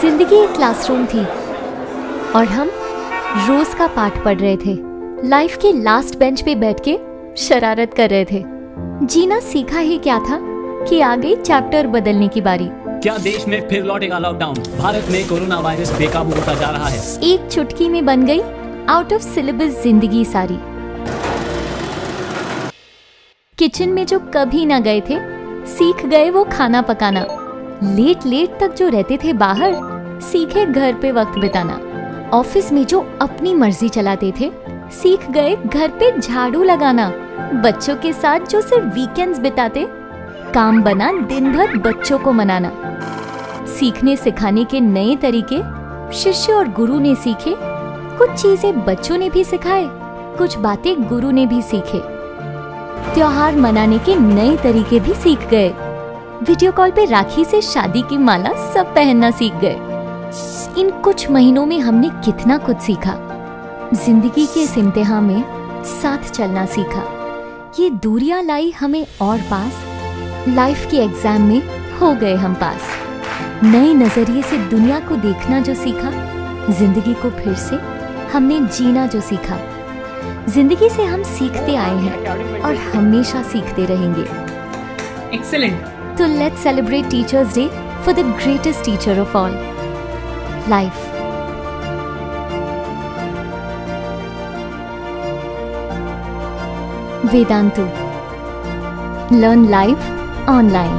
जिंदगी एक क्लासरूम थी और हम रोज का पाठ पढ़ रहे थे। लाइफ के लास्ट बेंच पे बैठ के शरारत कर रहे थे। जीना सीखा ही क्या था कि आ गई चैप्टर बदलने की बारी। क्या देश में फिर लौटेगा लॉकडाउन? भारत में कोरोना वायरस बेकाबू होता जा रहा है। एक चुटकी में बन गई आउट ऑफ सिलेबस जिंदगी सारी। किचन में जो कभी ना गए थे, सीख गए वो खाना पकाना। लेट लेट तक जो रहते थे बाहर, सीखे घर पे वक्त बिताना। ऑफिस में जो अपनी मर्जी चलाते थे, सीख गए घर पे झाड़ू लगाना। बच्चों के साथ जो सिर्फ वीकेंड्स बिताते, काम बना दिन भर बच्चों को मनाना। सीखने सिखाने के नए तरीके शिष्य और गुरु ने सीखे। कुछ चीजें बच्चों ने भी सिखाए, कुछ बातें गुरु ने भी सीखे। त्योहार मनाने के नए तरीके भी सीख गए। वीडियो कॉल पे राखी से शादी की माला सब पहनना सीख गए। इन कुछ महीनों में हमने कितना कुछ सीखा। जिंदगी के इस इम्तिहान में साथ चलना सीखा। ये दूरियां लाई हमें और पास, लाइफ के एग्जाम में हो गए हम पास। नए नजरिए से दुनिया को देखना जो सीखा, जिंदगी को फिर से हमने जीना जो सीखा। जिंदगी से हम सीखते आए हैं और हमेशा सीखते रहेंगे। एक्सेलेंट। तो let's celebrate teachers day for the greatest teacher of all, life. Vedantu. Learn life online.